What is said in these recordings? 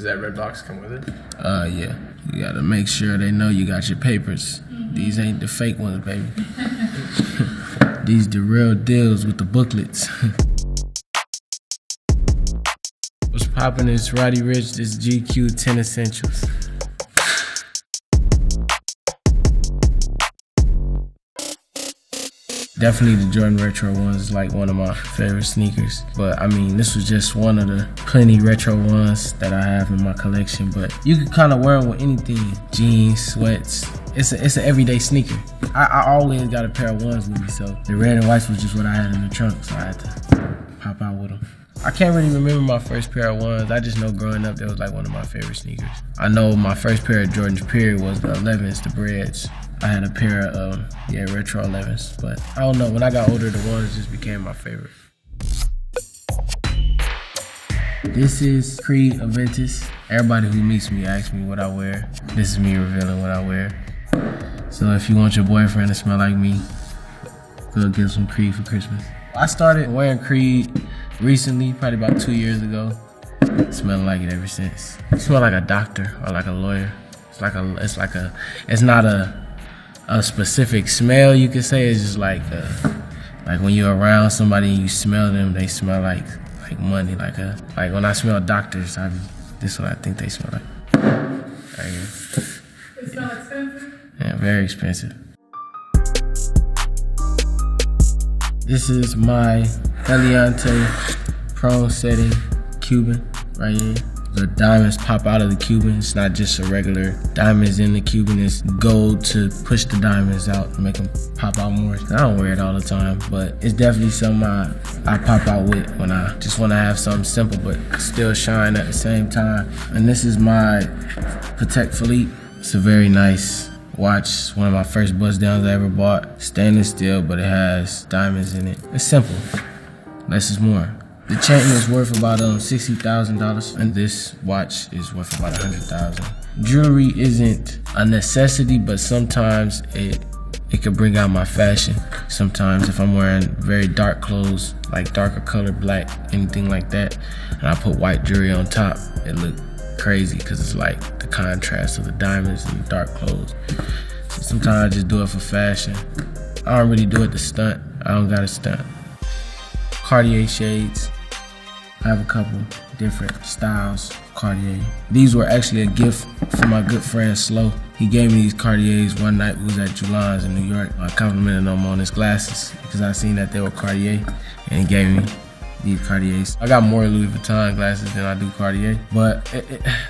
Does that red box come with it? Yeah. You gotta make sure they know you got your papers. These ain't the fake ones, baby. These the real deals with the booklets. What's poppin'? It's Roddy Ricch. This GQ 10 Essentials. Definitely the Jordan Retro 1s is like one of my favorite sneakers. But I mean, this was just one of the plenty retro ones that I have in my collection. But you can kind of wear them with anything. Jeans, sweats. It's an everyday sneaker. I always got a pair of ones with me, so the red and whites was just what I had in the trunk, so I had to pop out with them. I can't really remember my first pair of ones. I just know growing up, that was like one of my favorite sneakers. I know my first pair of Jordans period was the 11s, the Breds. I had a pair of, yeah, retro 11s, but I don't know. When I got older, the ones just became my favorite. This is Creed Aventus. Everybody who meets me asks me what I wear. This is me revealing what I wear. So if you want your boyfriend to smell like me, go get some Creed for Christmas. I started wearing Creed recently, probably about 2 years ago. Smelling like it ever since. I smell like a doctor or like a lawyer. It's not a specific smell, you could say. It's just like when you're around somebody and you smell them, they smell like money. Like when I smell doctors, this is what I think they smell like. Right here. They smell expensive? Yeah, very expensive. This is my Hellcat prone setting Cuban right here. The diamonds pop out of the Cuban. It's not just a regular diamonds in the Cuban. It's gold to push the diamonds out and make them pop out more. I don't wear it all the time, but it's definitely something I pop out with when I just want to have something simple but still shine at the same time. And this is my Patek Philippe. It's a very nice watch, one of my first bust downs I ever bought. Stainless steel, but it has diamonds in it. It's simple. Less is more. The chain is worth about $60,000, and this watch is worth about $100,000. Jewelry isn't a necessity, but sometimes it can bring out my fashion. Sometimes if I'm wearing very dark clothes, like darker color, black, anything like that, and I put white jewelry on top, it looks crazy because it's like the contrast of the diamonds and the dark clothes. So sometimes I just do it for fashion. I don't really do it to stunt. I don't got a stunt. Cartier shades. I have a couple different styles of Cartier. These were actually a gift from my good friend Slow. He gave me these Cartiers one night. We was at Julian's in New York. I complimented him on his glasses because I seen that they were Cartier, and he gave me these Cartiers. I got more Louis Vuitton glasses than I do Cartier, but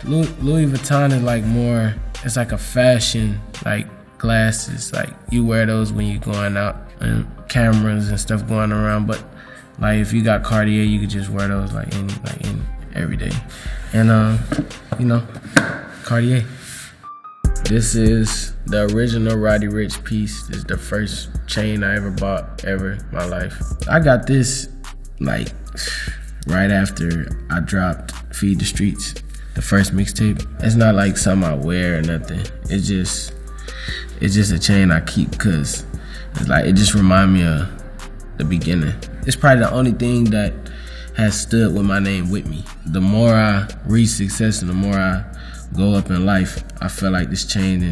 Louis Vuitton is like more, it's like a fashion, like glasses. Like you wear those when you're going out and cameras and stuff going around, but like if you got Cartier, you could just wear those like in every day. And you know, Cartier. This is the original Roddy Ricch piece. This is the first chain I ever bought ever in my life. I got this like right after I dropped Feed the Streets, the first mixtape. It's not like something I wear or nothing. It's just a chain I keep because it's like it just reminds me of the beginning. It's probably the only thing that has stood with my name with me. The more I reach success and the more I go up in life, I feel like this chain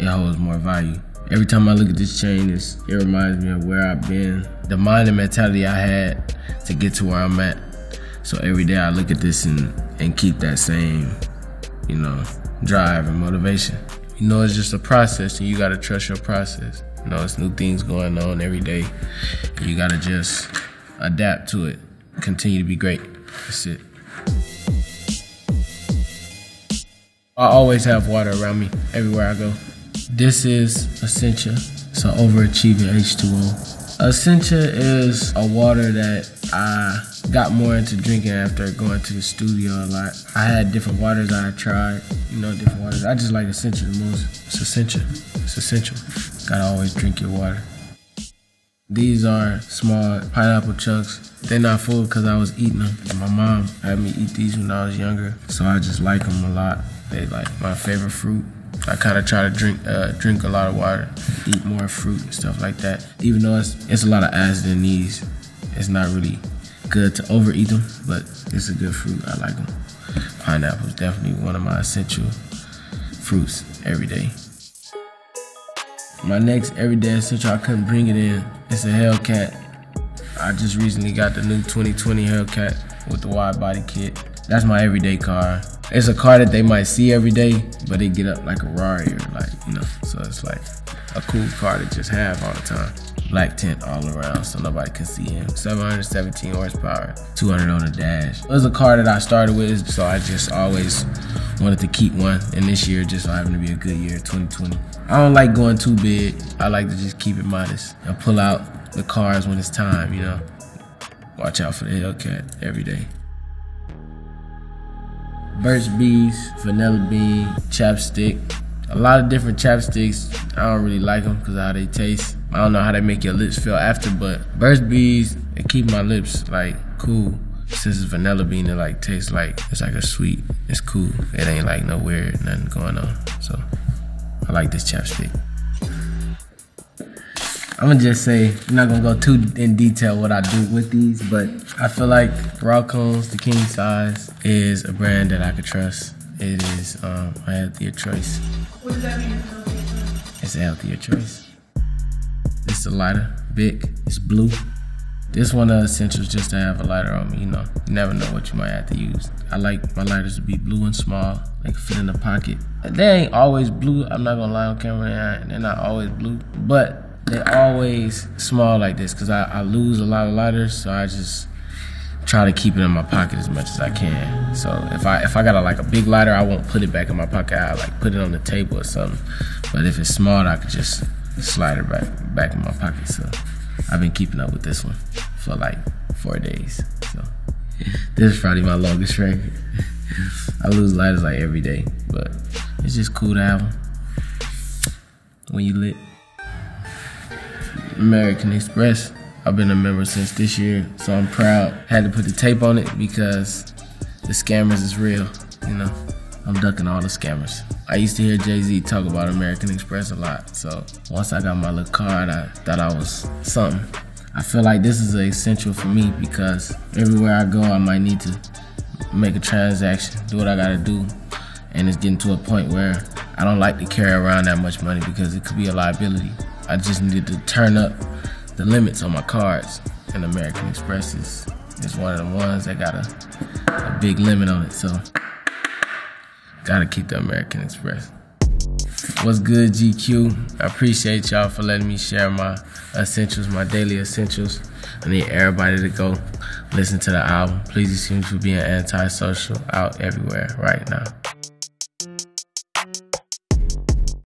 holds more value. Every time I look at this chain, it reminds me of where I've been, the mind and mentality I had to get to where I'm at. So every day I look at this and keep that same, you know, drive and motivation. You know, it's just a process and you gotta trust your process. You know, it's new things going on every day. You gotta just adapt to it. Continue to be great. That's it. I always have water around me everywhere I go. This is Essentia. It's an overachieving H2O. Essentia is a water that I got more into drinking after going to the studio a lot. I had different waters I tried, you know, different waters. I just like Essentia the most. It's Essentia. It's essential. Gotta always drink your water. These are small pineapple chunks. They're not full because I was eating them. My mom had me eat these when I was younger, so I just like them a lot. They like my favorite fruit. I kind of try to drink a lot of water, eat more fruit and stuff like that. Even though it's a lot of acid in these, it's not really good to overeat them, but it's a good fruit. I like them. pineapple is definitely one of my essential fruits every day. My next everyday essential, I couldn't bring it in, it's a Hellcat. I just recently got the new 2020 Hellcat with the wide body kit. That's my everyday car. It's a car that they might see every day, but it get up like a Rari or like, you know, so it's like a cool car to just have all the time. Black tint all around so nobody can see him. 717 horsepower, 200 on the dash. It was a car that I started with, so I just always wanted to keep one. And this year just so happened to be a good year, 2020. I don't like going too big. I like to just keep it modest and pull out the cars when it's time, you know. Watch out for the Hellcat every day. Burt's Bees, vanilla bean, chapstick. A lot of different chapsticks. I don't really like them because of how they taste. I don't know how they make your lips feel after, but Burt's Bees, they keep my lips like cool. Since it's vanilla bean, it like tastes like, it's like a sweet, it's cool. It ain't like no weird, nothing going on. So I like this chapstick. I'm gonna just say, I'm not gonna go too in detail what I do with these, but I feel like Raw Cones, the king size, is a brand that I could trust. It is a healthier choice. What does that mean? It's a healthier choice. It's a lighter, big, it's blue. This one of the essentials just to have a lighter on me, you know. You never know what you might have to use. I like my lighters to be blue and small, they can fit in the pocket. They ain't always blue, I'm not gonna lie on camera, they're not always blue, but they always small like this because I lose a lot of lighters, so I just try to keep it in my pocket as much as I can. So if I got like a big lighter, I won't put it back in my pocket. I like put it on the table or something. But if it's small, I could just slide it back in my pocket. So I've been keeping up with this one for like 4 days. So this is probably my longest record. I lose lighters like every day, but it's just cool to have them when you lit. American Express. I've been a member since this year, so I'm proud. Had to put the tape on it because the scammers is real, you know. I'm ducking all the scammers. I used to hear Jay-Z talk about American Express a lot, so once I got my little card, I thought I was something. I feel like this is essential for me because everywhere I go, I might need to make a transaction, do what I gotta do, and it's getting to a point where I don't like to carry around that much money because it could be a liability. I just needed to turn up the limits on my cards, and American Express is one of the ones that got a big limit on it, so gotta keep the American Express. What's good, GQ? I appreciate y'all for letting me share my essentials, my daily essentials. I need everybody to go listen to the album. Please excuse me for being antisocial out everywhere right now.